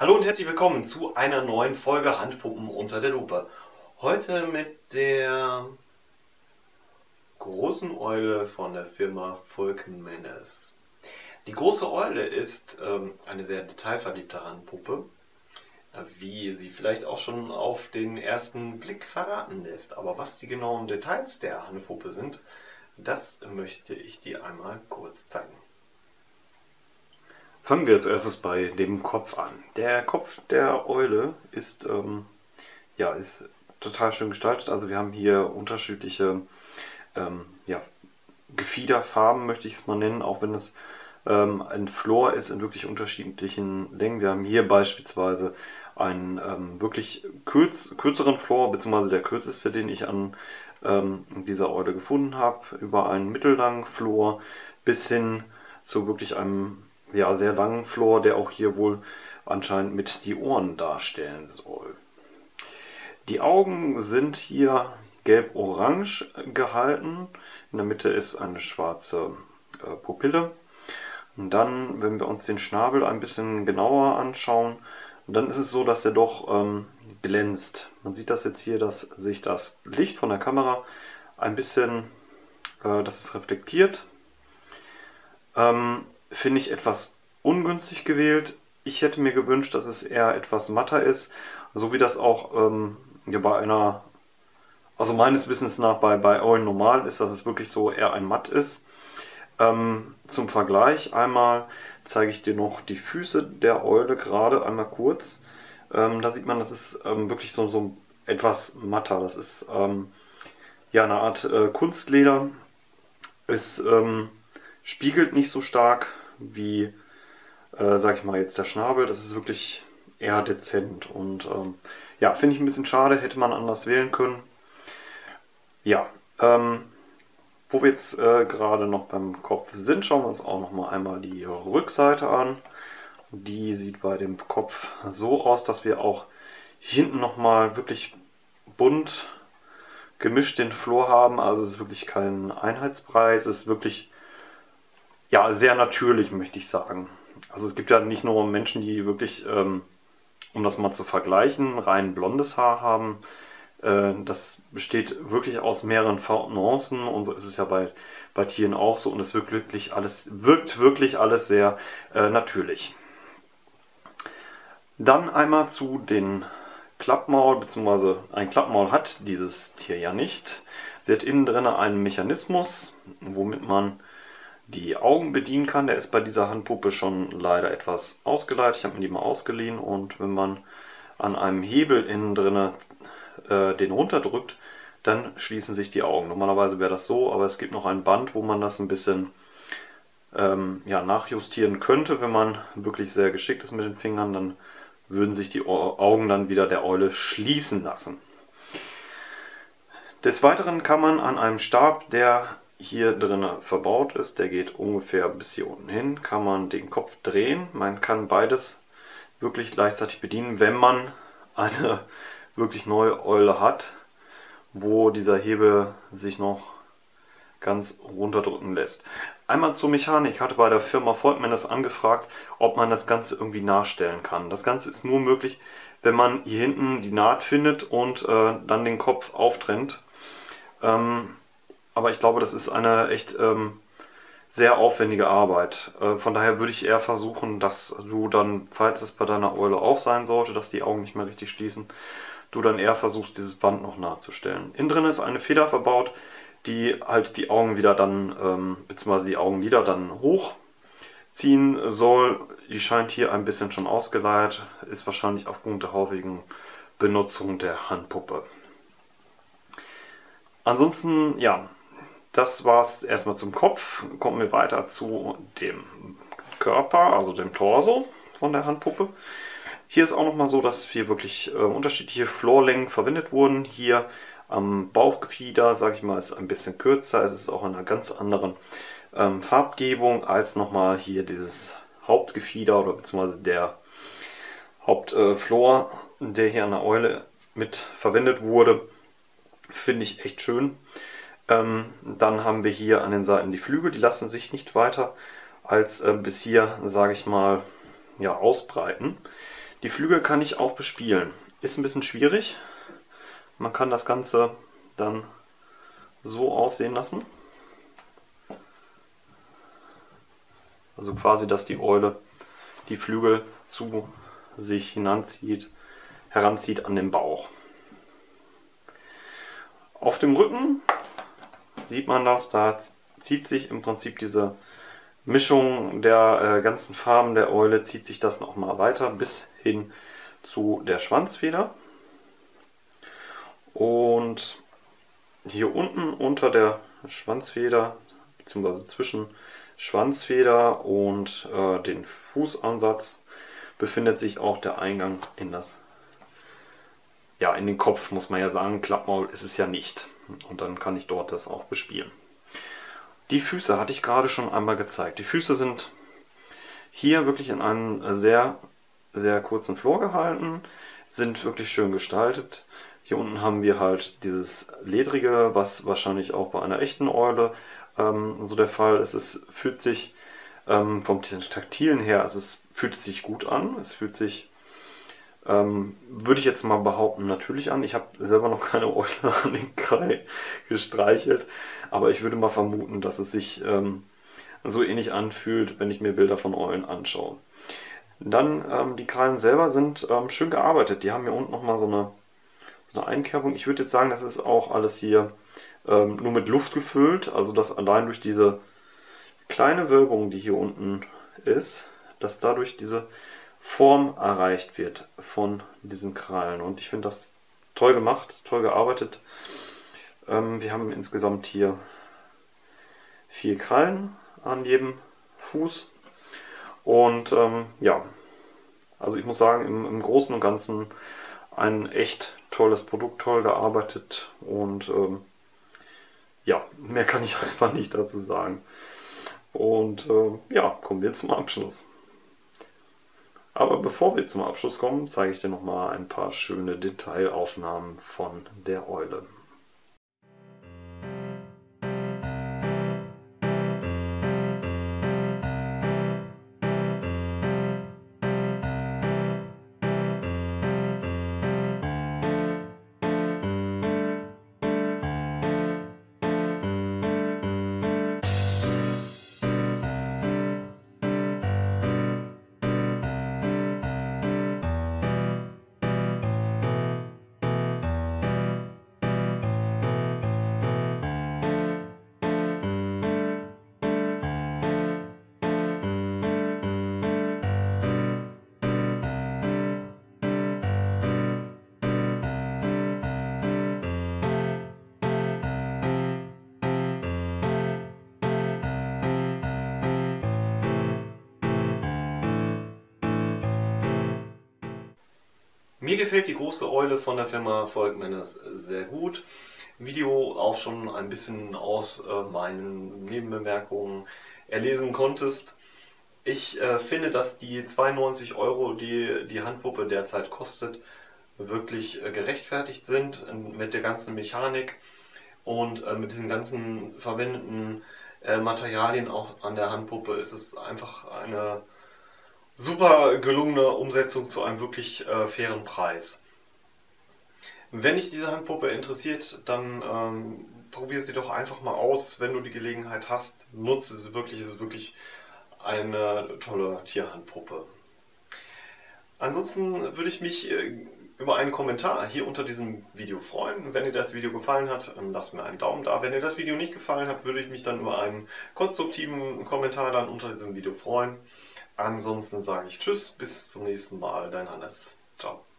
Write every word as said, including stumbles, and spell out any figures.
Hallo und herzlich willkommen zu einer neuen Folge Handpuppen unter der Lupe. Heute mit der großen Eule von der Firma Folkmanis. Die große Eule ist ähm, eine sehr detailverliebte Handpuppe, wie sie vielleicht auch schon auf den ersten Blick verraten lässt. Aber was die genauen Details der Handpuppe sind, das möchte ich dir einmal kurz zeigen. Fangen wir als erstes bei dem Kopf an. Der Kopf der Eule ist, ähm, ja, ist total schön gestaltet. Also wir haben hier unterschiedliche ähm, ja, Gefiederfarben, möchte ich es mal nennen, auch wenn es ähm, ein Flor ist in wirklich unterschiedlichen Längen. Wir haben hier beispielsweise einen ähm, wirklich kürz, kürzeren Flor, beziehungsweise der kürzeste, den ich an ähm, dieser Eule gefunden habe, über einen mittellangen Flor bis hin zu wirklich einem ja, sehr langen Flor, der auch hier wohl anscheinend mit die Ohren darstellen soll. Die Augen sind hier gelb-orange gehalten. In der Mitte ist eine schwarze äh, Pupille. Und dann, wenn wir uns den Schnabel ein bisschen genauer anschauen, dann ist es so, dass er doch ähm, glänzt. Man sieht das jetzt hier, dass sich das Licht von der Kamera ein bisschen, äh, dass es reflektiert. Ähm, Finde ich etwas ungünstig gewählt. Ich hätte mir gewünscht, dass es eher etwas matter ist, so wie das auch ähm, ja, bei einer, also meines Wissens nach bei, bei Eulen normal ist, dass es wirklich so eher ein Matt ist. Ähm, zum Vergleich einmal zeige ich dir noch die Füße der Eule gerade einmal kurz. Ähm, da sieht man, das ist ähm, wirklich so, so etwas matter. Das ist ähm, ja eine Art äh, Kunstleder. Es ähm, spiegelt nicht so stark wie, äh, sag ich mal, jetzt der Schnabel. Das ist wirklich eher dezent und ähm, ja, finde ich ein bisschen schade, hätte man anders wählen können. Ja, ähm, wo wir jetzt äh, gerade noch beim Kopf sind, schauen wir uns auch noch mal einmal die Rückseite an. Die sieht bei dem Kopf so aus, dass wir auch hinten noch mal wirklich bunt gemischt den Flor haben. Also es ist wirklich kein Einheitsbrei, es ist wirklich ja, sehr natürlich, möchte ich sagen. Also es gibt ja nicht nur Menschen, die wirklich, ähm, um das mal zu vergleichen, rein blondes Haar haben. Äh, das besteht wirklich aus mehreren Nuancen und so ist es ja bei, bei Tieren auch so. Und es wirkt wirklich alles, wirkt wirklich alles sehr äh, natürlich. Dann einmal zu den Klappmaul, beziehungsweise ein Klappmaul hat dieses Tier ja nicht. Sie hat innen drin einen Mechanismus, womit man die Augen bedienen kann. Der ist bei dieser Handpuppe schon leider etwas ausgeleitet. Ich habe mir die mal ausgeliehen und wenn man an einem Hebel innen drin äh, den runterdrückt, dann schließen sich die Augen. Normalerweise wäre das so, aber es gibt noch ein Band, wo man das ein bisschen ähm, ja, nachjustieren könnte. Wenn man wirklich sehr geschickt ist mit den Fingern, dann würden sich die Augen dann wieder der Eule schließen lassen. Des Weiteren kann man an einem Stab, der hier drin verbaut ist, der geht ungefähr bis hier unten hin, kann man den Kopf drehen. Man kann beides wirklich gleichzeitig bedienen, wenn man eine wirklich neue Eule hat, wo dieser Hebel sich noch ganz runterdrücken lässt. Einmal zur Mechanik. Ich hatte bei der Firma Folkmanis angefragt, ob man das Ganze irgendwie nachstellen kann. Das Ganze ist nur möglich, wenn man hier hinten die Naht findet und äh, dann den Kopf auftrennt. Ähm, Aber ich glaube, das ist eine echt ähm, sehr aufwendige Arbeit. Äh, von daher würde ich eher versuchen, dass du dann, falls es bei deiner Eule auch sein sollte, dass die Augen nicht mehr richtig schließen, du dann eher versuchst, dieses Band noch nachzustellen. Innen drin ist eine Feder verbaut, die halt die Augen wieder dann, ähm, beziehungsweise die Augenlider dann hochziehen soll. Die scheint hier ein bisschen schon ausgeleiert, ist wahrscheinlich aufgrund der häufigen Benutzung der Handpuppe. Ansonsten, ja, das war es erstmal zum Kopf. Kommen wir weiter zu dem Körper, also dem Torso von der Handpuppe. Hier ist auch nochmal so, dass hier wirklich äh, unterschiedliche Florlängen verwendet wurden. Hier am Bauchgefieder, sage ich mal, ist ein bisschen kürzer. Es ist auch in einer ganz anderen ähm, Farbgebung als nochmal hier dieses Hauptgefieder oder beziehungsweise der Hauptflor, äh, der hier an der Eule mit verwendet wurde. Finde ich echt schön. Ähm, dann haben wir hier an den Seiten die Flügel, die lassen sich nicht weiter als äh, bis hier, sage ich mal, ja, ausbreiten. Die Flügel kann ich auch bespielen. Ist ein bisschen schwierig. Man kann das Ganze dann so aussehen lassen. Also quasi, dass die Eule die Flügel zu sich hinanzieht, heranzieht an den Bauch. Auf dem Rücken sieht man das, da zieht sich im Prinzip diese Mischung der äh, ganzen Farben der Eule, zieht sich das nochmal weiter bis hin zu der Schwanzfeder. Und hier unten unter der Schwanzfeder, beziehungsweise zwischen Schwanzfeder und äh, den Fußansatz, befindet sich auch der Eingang in das, ja, in den Kopf, muss man ja sagen. Klappmaul ist es ja nicht. Und dann kann ich dort das auch bespielen. Die Füße hatte ich gerade schon einmal gezeigt. Die Füße sind hier wirklich in einem sehr, sehr kurzen Flor gehalten, sind wirklich schön gestaltet. Hier unten haben wir halt dieses Ledrige, was wahrscheinlich auch bei einer echten Eule ähm, so der Fall ist. Es fühlt sich ähm, vom Taktilen her, es ist, fühlt sich gut an. Es fühlt sich, ähm, würde ich jetzt mal behaupten, natürlich an. Ich habe selber noch keine Eule an den Krei gestreichelt, aber ich würde mal vermuten, dass es sich ähm, so ähnlich anfühlt, wenn ich mir Bilder von Eulen anschaue. Dann ähm, die Krallen selber sind ähm, schön gearbeitet. Die haben hier unten nochmal so eine, so eine Einkerbung. Ich würde jetzt sagen, das ist auch alles hier ähm, nur mit Luft gefüllt. Also dass allein durch diese kleine Wölbung, die hier unten ist, dass dadurch diese Form erreicht wird von diesen Krallen. Und ich finde das toll gemacht, toll gearbeitet. Ähm, wir haben insgesamt hier vier Krallen an jedem Fuß. Und ähm, ja, also ich muss sagen, im, im Großen und Ganzen ein echt tolles Produkt, toll gearbeitet und ähm, ja, mehr kann ich einfach nicht dazu sagen. Und äh, ja, kommen wir zum Abschluss. Aber bevor wir zum Abschluss kommen, zeige ich dir nochmal ein paar schöne Detailaufnahmen von der Eule. Mir gefällt die große Eule von der Firma Folkmanis sehr gut. Video auch schon ein bisschen aus äh, meinen Nebenbemerkungen erlesen konntest. Ich äh, finde, dass die zweiundneunzig Euro, die die Handpuppe derzeit kostet, wirklich äh, gerechtfertigt sind mit der ganzen Mechanik und äh, mit diesen ganzen verwendeten äh, Materialien auch an der Handpuppe. Es ist einfach eine super gelungene Umsetzung zu einem wirklich äh, fairen Preis. Wenn dich diese Handpuppe interessiert, dann ähm, probier sie doch einfach mal aus, wenn du die Gelegenheit hast. Nutze sie wirklich, es ist wirklich eine tolle Tierhandpuppe. Ansonsten würde ich mich äh, über einen Kommentar hier unter diesem Video freuen. Wenn dir das Video gefallen hat, lasst mir einen Daumen da. Wenn dir das Video nicht gefallen hat, würde ich mich dann über einen konstruktiven Kommentar dann unter diesem Video freuen. Ansonsten sage ich Tschüss, bis zum nächsten Mal, dein Hannes. Ciao.